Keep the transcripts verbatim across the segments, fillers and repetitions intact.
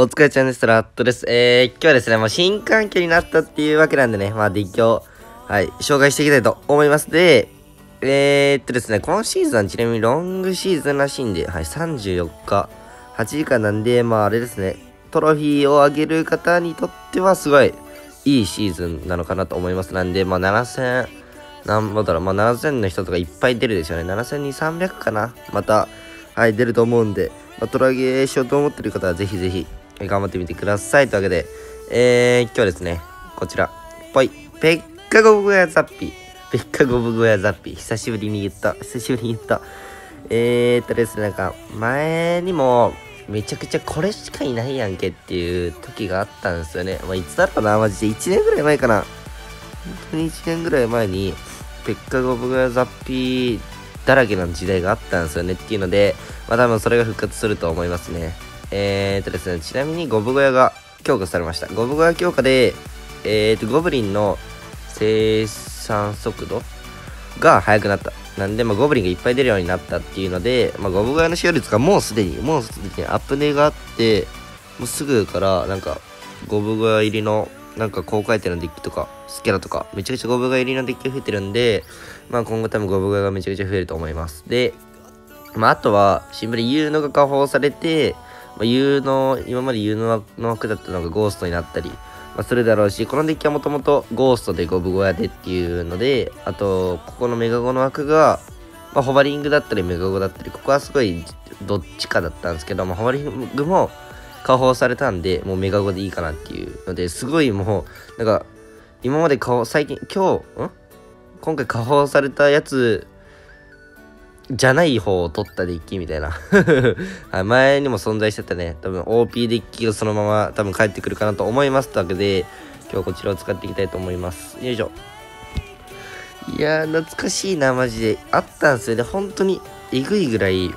お疲れちゃんです。ラットです。えー、今日はですね、まあ、新環境になったっていうわけなんでね、まあ、デッキを、はい、紹介していきたいと思います。で、えー、っとですね、今シーズンはちなみにロングシーズンらしいんで、はい、さんじゅうよっか、はちじかんなんで、まあ、あれですね、トロフィーをあげる方にとっては、すごいいいシーズンなのかなと思います。なんで、まあ、ななせん、なんぼだろう、まあ、ななせんの人とかいっぱい出るでしょうね。ななせんにひゃく、さんびゃくかな。また、はい、出ると思うんで、まあ、トラゲーしようと思ってる方は、ぜひぜひ、頑張ってみてください。というわけで、えー、今日はですね、こちら、ぽい、ペッカゴブゴヤザッピー、ペッカゴブゴヤザッピー、久しぶりに言った、久しぶりに言った。えーっとですね、なんか、前にも、めちゃくちゃこれしかいないやんけっていう時があったんですよね。まあ、いつだろうな、マジでいちねんぐらい前かな。本当にいちねんぐらい前に、ペッカゴブゴヤザッピーだらけの時代があったんですよねっていうので、まあ多分それが復活すると思いますね。えーとですね、ちなみにゴブゴヤが強化されました。ゴブゴヤ強化で、えーと、ゴブリンの生産速度が速くなった。なんで、まあ、ゴブリンがいっぱい出るようになったっていうので、まあ、ゴブゴヤの使用率がもうすでに、もうすでにアップデートがあって、もうすぐから、なんか、ゴブゴヤ入りの、なんか高回転のデッキとか、スキャラとか、めちゃくちゃゴブゴヤ入りのデッキが増えてるんで、まあ今後多分ゴブゴヤがめちゃくちゃ増えると思います。で、まああとは、シンプルにユーノが加宝されて、まあ、ユーノ、今までユーノの枠だったのがゴーストになったり、まあ、するだろうし、このデッキはもともとゴーストでゴブゴヤでっていうので、あと、ここのメガゴの枠が、まあ、ホバリングだったりメガゴだったり、ここはすごいどっちかだったんですけど、まあ、ホバリングも、加宝されたんで、もうメガゴでいいかなっていうので、すごいもう、なんか、今まで加宝、最近、今日、ん今回加宝されたやつ、じゃない方を取ったデッキみたいな。前にも存在してたね、多分 オーピー デッキがそのまま多分帰ってくるかなと思います。というわけで、今日はこちらを使っていきたいと思います。よいしょ。いやー、懐かしいな、マジで。あったんすよね。本当に、えぐいぐらい、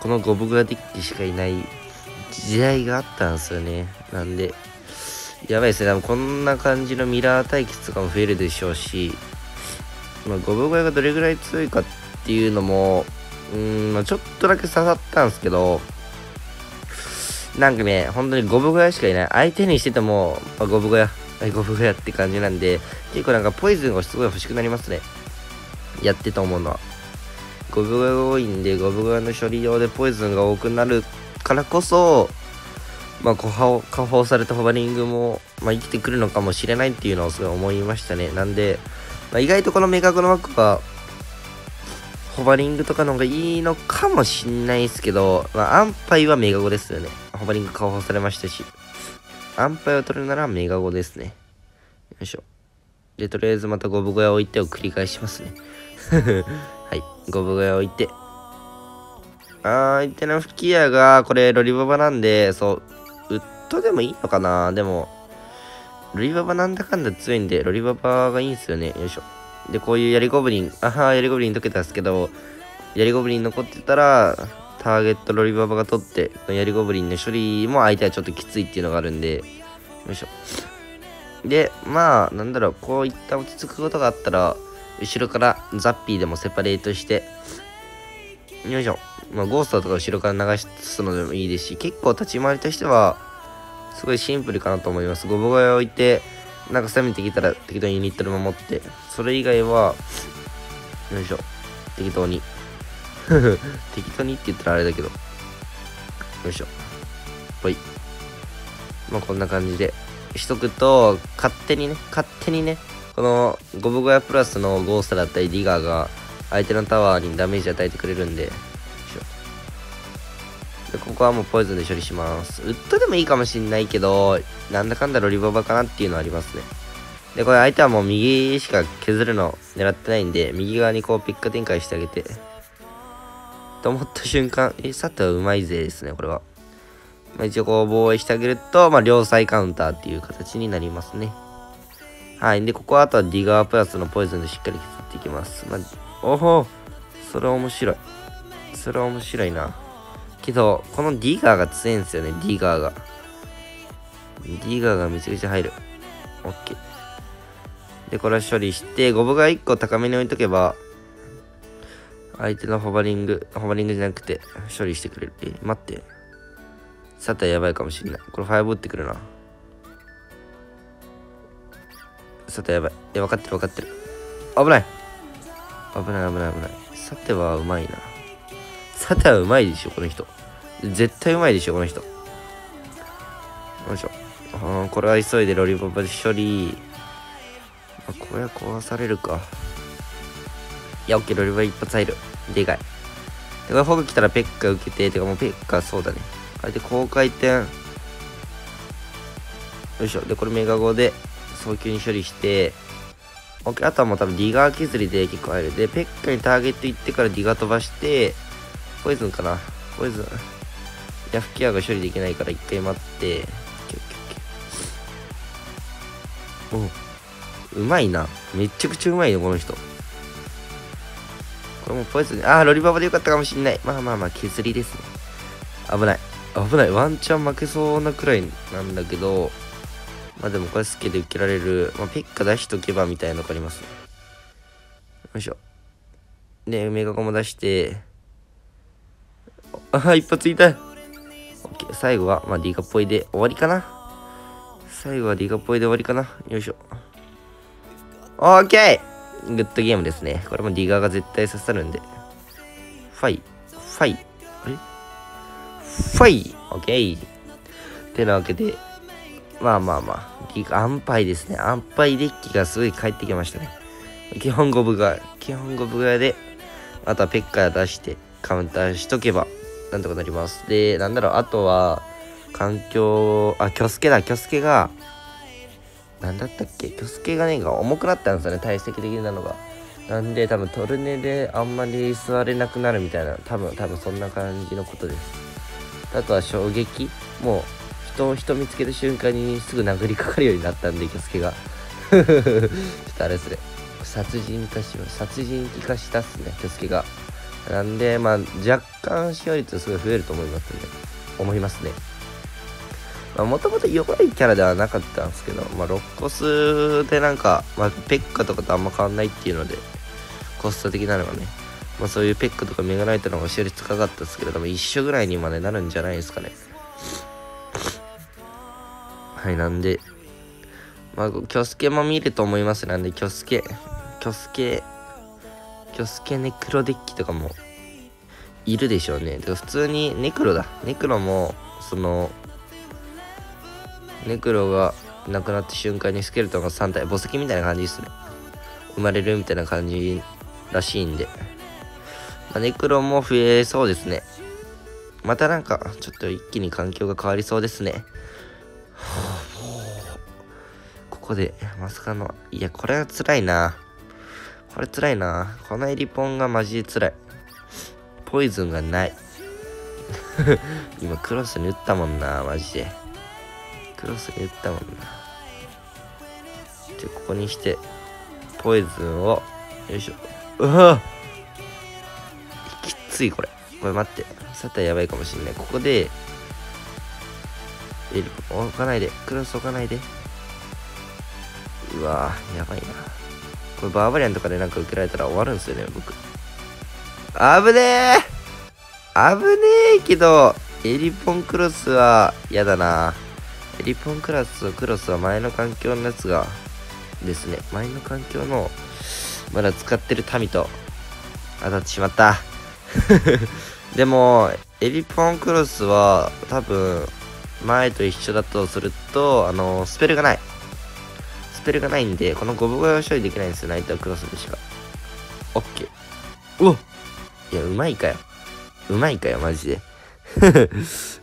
このゴブゴヤデッキしかいない。時代があったんですよね。なんで、やばいですね。こんな感じのミラー対決とかも増えるでしょうし、まあ、ゴブゴヤがどれぐらい強いかっていうのも、うーん、まあ、ちょっとだけ刺さったんですけど、なんかね、本当にゴブゴヤしかいない。相手にしてても、まあ、ゴブゴヤ、ゴブゴヤって感じなんで、結構なんかポイズンがすごい欲しくなりますね。やってと思うのは。ゴブゴヤが多いんで、ゴブゴヤの処理用でポイズンが多くなるからこそ、まあ、加宝されたホバリングも、まあ、生きてくるのかもしれないっていうのをすごい思いましたね。なんで、まあ、意外とこのメガゴの枠は、ホバリングとかの方がいいのかもしんないですけど、まあ、安牌はメガゴですよね。ホバリング加宝されましたし、安牌を取るならメガゴですね。よいしょ。で、とりあえずまたゴブゴヤ置いてを繰り返しますね。はい、ゴブゴヤ置いて。あー、相手の吹き矢が、これ、ロリババなんで、そう、ウッドでもいいのかな。でも、ロリババなんだかんだ強いんで、ロリババがいいんすよね。よいしょ。で、こういうヤリゴブリン、あは、ヤリゴブリン溶けたんですけど、ヤリゴブリン残ってたら、ターゲットロリババが取って、ヤリゴブリンの処理も相手はちょっときついっていうのがあるんで、よいしょ。で、まあ、なんだろう、こういった落ち着くことがあったら、後ろからザッピーでもセパレートして、よいしょ。まあ、ゴーストとか後ろから流すのでもいいですし、結構立ち回りとしては、すごいシンプルかなと思います。ゴブゴヤを置いて、なんか攻めてきたら適当にユニットル守って、それ以外は、よいしょ、適当に。適当にって言ったらあれだけど。よいしょ。ほい。まあ、こんな感じでしとくと、勝手にね、勝手にね、このゴブゴヤプラスのゴーストだったりディガーが、相手のタワーにダメージ与えてくれるんで、ここはもうポイズンで処理します。ウッドでもいいかもしんないけど、なんだかんだロリババかなっていうのはありますね。で、これ相手はもう右しか削るの狙ってないんで、右側にこうピッカ展開してあげて。と思った瞬間、え、さてはうまいぜですね、これは。まあ、一応こう防衛してあげると、まあ、両サイカウンターっていう形になりますね。はい。で、ここはあとはディガープラスのポイズンでしっかり削っていきます。まあ、おほ、それは面白い。それは面白いな。けど、このディガーが強いんですよね、ディガーが。ディガーがめちゃくちゃ入る。OK。で、これを処理して、ゴブがいっこ高めに置いとけば、相手のホバリング、ホバリングじゃなくて、処理してくれる。え、待って。サタンやばいかもしれない。これファイアボールってくるな。サタンやばい。いや、分かってる分かってる。危ない危ない危ない危ない。サタンはうまいな。サタンはうまいでしょ、この人。絶対うまいでしょ、この人。よいしょ。あ、これは急いでロリポップで処理。これは壊されるか。いや、オッケー、ロリポップ一発入る。でかい。で、これホグ来たらペッカ受けて、てかもうペッカそうだね。あれで高回転。よいしょ。で、これメガゴで早急に処理して、オッケー、あとはもう多分ディガー削りで結構入る。で、ペッカにターゲット行ってからディガー飛ばして、ポイズンかな。ポイズン。いや、フキアが処理できないから一回待って。おうまいな。めちゃくちゃうまいよ、この人。これもうポイズン。あー、ロリババでよかったかもしんない。まあまあまあ、削りですね。危ない。危ない。ワンチャン負けそうなくらいなんだけど、まあでもこれスケで受けられる。まあ、ペッカ出しとけばみたいなのがありますね。よいしょ。で、メガゴも出して、あ、一発痛い。オッケー。最後は、まあ、ディガっぽいで終わりかな。最後はディガっぽいで終わりかな。よいしょ。オーケーグッドゲームですね。これもディガーが絶対刺さるんで。ファイ。ファイ。あれファイ。オッケー。てなわけで、まあまあまあ、ディガー、安牌ですね。安牌デッキがすごい帰ってきましたね。基本五分が、基本五分がで、あとはペッカー出して、カウンターしとけば、なんとかなります。で、なんだろう、あとは、環境、あ、キョスケだ、キョスケが、なんだったっけ、キョスケがねが重くなったんですよね、体積的なのが。なんで多分トルネであんまり座れなくなるみたいな、多分多分そんな感じのことです。あとは衝撃、もう人を人見つけた瞬間にすぐ殴りかかるようになったんで、キョスケがちょっとあれですね、殺人化し殺人鬼化したっすね、キョスケが。なんでまあ若干使用率すごい増えると思いますね思いますね。もともと弱いキャラではなかったんですけど、まあ、ロッコスでなんか、まあ、ペッカとかとあんま変わんないっていうので、コスト的なのがね、まあ、そういうペッカとかメガナイトの方が使用率高かったですけれども、一緒ぐらいにまでなるんじゃないですかね。はい、なんで、まあ、キョスケも見ると思います。なんで、キョスケ、キョスケ、キョスケネクロデッキとかも、いるでしょうね。てか普通にネクロだ。ネクロも、その、ネクロがなくなった瞬間にスケルトンがさん体、墓石みたいな感じですね。生まれるみたいな感じらしいんで。まあ、ネクロも増えそうですね。またなんか、ちょっと一気に環境が変わりそうですね。ここで、まさかの、いや、これは辛いな。これ辛いな。このエリポンがマジで辛い。ポイズンがない。今クロスに打ったもんな、マジで。クロスに打ったもんな。じゃあここにしてポイズンを、よいしょ。うわぁきつい、これこれ待って、サタンやばいかもしんない。ここでエリポン置かないで、クロス置かないで。うわぁやばいな。これバーバリアンとかでなんか受けられたら終わるんですよね、僕。危ねー危ねえけど、エリポンクロスはやだな。エリポンクラス、クロスは前の環境のやつがですね、前の環境のまだ使ってる民と当たってしまった。でも、エリポンクロスは多分前と一緒だとすると、あの、スペルがない。スペルがないんで、このゴブゴヤを処理できないんですよ、ナイトはクロスでしか。オッケー。うわいや、うまいかよ。うまいかよ、マジで。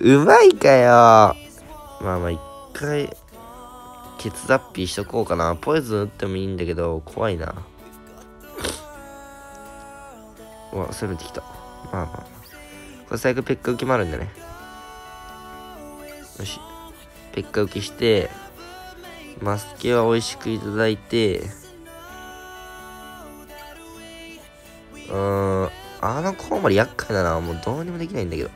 うまいかよ。まあまあ一回、ケツザッピーしとこうかな。ポイズン打ってもいいんだけど、怖いな。うわ、攻めてきた。まあまあ。これ最悪ペッカ受けもあるんだね。よし。ペッカ受けして、マスケは美味しくいただいて、うーん、あのコウモリ厄介だな。もうどうにもできないんだけど。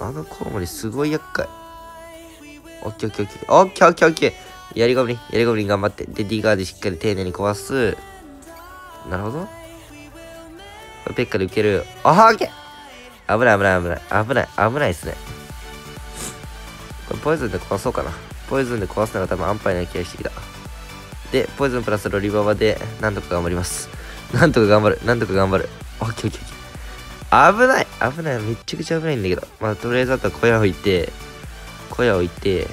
あのコウモリすごい厄介。オッケーオッケーオッケーオッケーオッケーオッケー。やりゴブリン、やりゴブリン頑張って。で、ディガーでしっかり丁寧に壊す。なるほど。ペッカで受ける。あー、オッケー。危ない危ない危ない。危ない、危ないですね。ポイズンで壊そうかな。ポイズンで壊すのが多分安牌な気がしてきた。で、ポイズンプラスロリババで、なんとか頑張ります。なんとか頑張る。なんとか頑張る。オッケーオッケーオッケー。危ない危ない。めっちゃくちゃ危ないんだけど。まあ、とりあえずあとは小屋を置いて、小屋を置いて、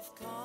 of course.